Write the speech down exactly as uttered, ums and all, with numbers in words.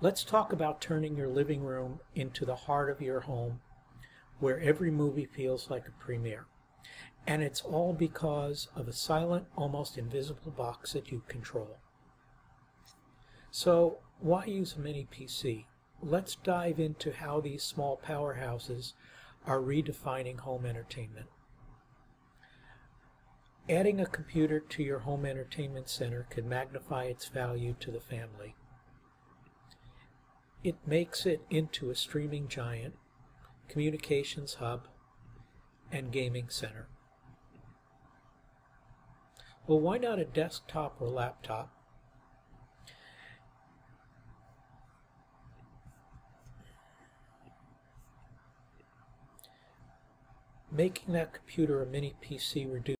Let's talk about turning your living room into the heart of your home, where every movie feels like a premiere. And it's all because of a silent, almost invisible box that you control. So why use a mini P C? Let's dive into how these small powerhouses are redefining home entertainment. Adding a computer to your home entertainment center can magnify its value to the family. It makes it into a streaming giant, communications hub, and gaming center. Well, why not a desktop or laptop? Making that computer a mini P C reduces